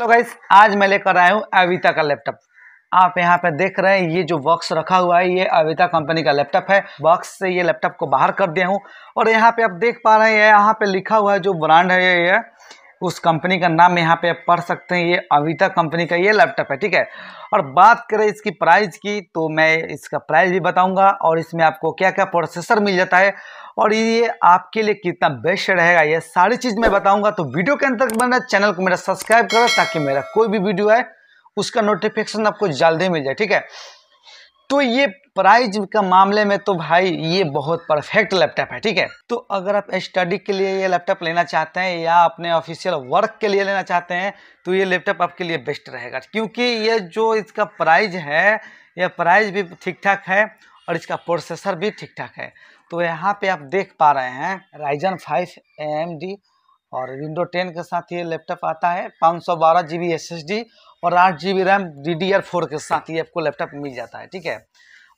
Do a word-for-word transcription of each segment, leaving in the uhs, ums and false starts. Hello guys, आज मैं लेकर आया हूँ अविता का लैपटॉप। आप यहाँ पे देख रहे हैं ये जो बॉक्स रखा हुआ है ये अविता कंपनी का लैपटॉप है। बॉक्स से ये लैपटॉप को बाहर कर दिया हूँ और यहाँ पे आप देख पा रहे हैं यहाँ पे लिखा हुआ है जो ब्रांड है ये उस कंपनी का नाम यहाँ पे आप पढ़ सकते हैं। ये अविता कंपनी का ये लैपटॉप है, ठीक है। और बात करें इसकी प्राइस की तो मैं इसका प्राइस भी बताऊँगा और इसमें आपको क्या क्या प्रोसेसर मिल जाता है और ये आपके लिए कितना बेस्ट रहेगा ये सारी चीज़ मैं बताऊंगा। तो वीडियो के अंत तक बने, चैनल को मेरा सब्सक्राइब करो ताकि मेरा कोई भी वीडियो आए उसका नोटिफिकेशन आपको जल्दी मिल जाए, ठीक है। तो ये प्राइस का मामले में तो भाई ये बहुत परफेक्ट लैपटॉप है, ठीक है। तो अगर आप स्टडी के लिए ये लैपटॉप लेना चाहते हैं या अपने ऑफिशियल वर्क के लिए लेना चाहते हैं तो ये लैपटॉप आपके लिए बेस्ट रहेगा, क्योंकि ये जो इसका प्राइस है यह प्राइस भी ठीक ठाक है और इसका प्रोसेसर भी ठीक ठाक है। तो यहाँ पे आप देख पा रहे हैं Ryzen five A M D और विंडो टेन के साथ ये लैपटॉप आता है। पाँच सौ बारह G B S S D और आठ G B RAM D D R four के साथ ये आपको लैपटॉप मिल जाता है, ठीक है।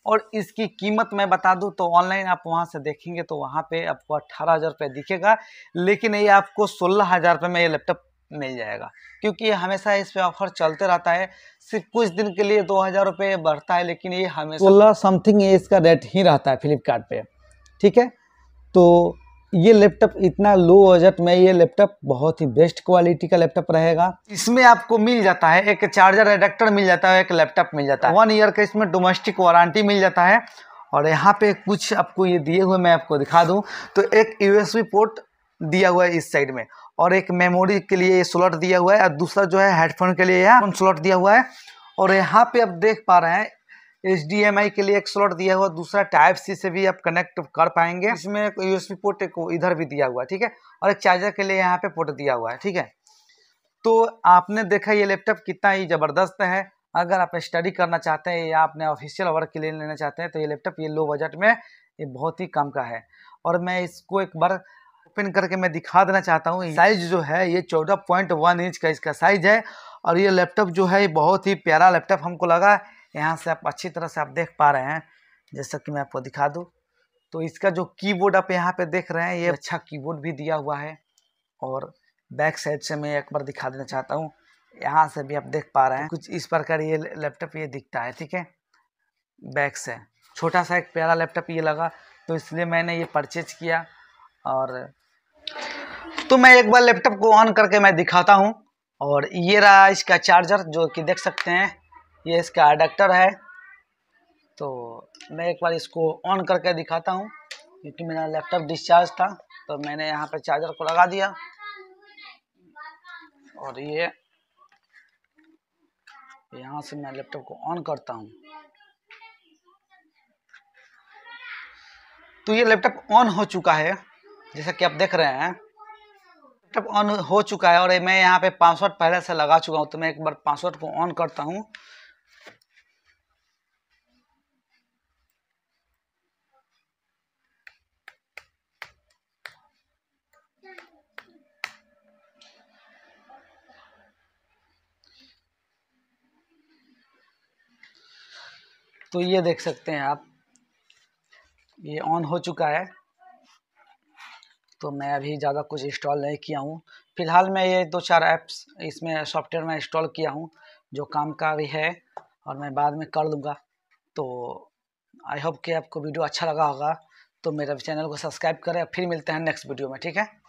और इसकी कीमत मैं बता दूं तो ऑनलाइन आप वहां से देखेंगे तो वहां पे आपको अट्ठारह हज़ार रुपये दिखेगा, लेकिन ये आपको सोलह हज़ार रुपये में ये लैपटॉप मिल जाएगा, क्योंकि हमेशा इस पे ऑफर चलते रहता है। सिर्फ कुछ दिन के लिए दो हज़ार रुपये बढ़ता है, लेकिन ये हमेशा सोलह समथिंग ये इसका रेट ही रहता है फ्लिपकार्ट पे, ठीक है। तो ये लैपटॉप इतना लो बजट में ये लैपटॉप बहुत ही बेस्ट क्वालिटी का लैपटॉप रहेगा। इसमें आपको मिल जाता है एक चार्जर एडाप्टर मिल जाता है, एक लैपटॉप मिल जाता है, वन ईयर का इसमें डोमेस्टिक वारंटी मिल जाता है। और यहाँ पे कुछ आपको ये दिए हुए मैं आपको दिखा दूँ तो एक यूएसबी पोर्ट दिया हुआ है इस साइड में और एक मेमोरी के लिए ये स्लॉट दिया हुआ है और दूसरा जो है हेडफोन के लिए यहाँ स्लॉट दिया हुआ है। और यहाँ पे आप देख पा रहे हैं एच डी एम आई के लिए एक स्लॉट दिया हुआ, दूसरा टाइप सी से भी आप कनेक्ट कर पाएंगे। इसमें यूएसबी पोर्ट को इधर भी दिया हुआ है, ठीक है। और एक चार्जर के लिए यहाँ पे पोर्ट दिया हुआ है, ठीक है। तो आपने देखा ये लैपटॉप कितना ही ज़बरदस्त है। अगर आप स्टडी करना चाहते हैं या अपने ऑफिशियल वर्क के लिए लेना चाहते हैं तो ये लैपटॉप ये लो बजट में ये बहुत ही कम का है। और मैं इसको एक बार ओपन करके मैं दिखा देना चाहता हूँ। साइज़ जो है ये चौदह पॉइंट वन इंच का इसका साइज़ है और ये लैपटॉप जो है ये बहुत ही प्यारा लैपटॉप हमको लगा। यहाँ से आप अच्छी तरह से आप देख पा रहे हैं, जैसा कि मैं आपको दिखा दूँ तो इसका जो कीबोर्ड आप यहाँ पे देख रहे हैं ये अच्छा कीबोर्ड भी दिया हुआ है। और बैक साइड से मैं एक बार दिखा देना चाहता हूँ, यहाँ से भी आप देख पा रहे हैं कुछ इस प्रकार ये लैपटॉप ये दिखता है, ठीक है। बैक से छोटा सा एक प्यारा लैपटॉप ये लगा तो इसलिए मैंने ये परचेज किया। और तो मैं एक बार लैपटॉप को ऑन करके मैं दिखाता हूँ। और ये रहा इसका चार्जर जो कि देख सकते हैं, ये इसका अडैप्टर है। तो मैं एक बार इसको ऑन करके दिखाता हूँ, क्योंकि मेरा लैपटॉप डिस्चार्ज था तो मैंने यहाँ पे चार्जर को लगा दिया। और ये यहाँ से मैं लैपटॉप को ऑन करता हूँ तो ये लैपटॉप ऑन हो चुका है, जैसा कि आप देख रहे हैं लैपटॉप ऑन हो चुका है। और मैं यहाँ पे पासवर्ड पहले से लगा चुका हूँ तो मैं एक बार पासवर्ड को ऑन करता हूँ। तो ये देख सकते हैं आप ये ऑन हो चुका है। तो मैं अभी ज़्यादा कुछ इंस्टॉल नहीं किया हूँ, फिलहाल मैं ये दो चार ऐप्स इसमें सॉफ्टवेयर में इंस्टॉल किया हूँ जो काम का भी है और मैं बाद में कर लूँगा। तो आई होप कि आपको वीडियो अच्छा लगा होगा। तो मेरे चैनल को सब्सक्राइब करें, फिर मिलते हैं नेक्स्ट वीडियो में, ठीक है।